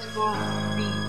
it's going to be.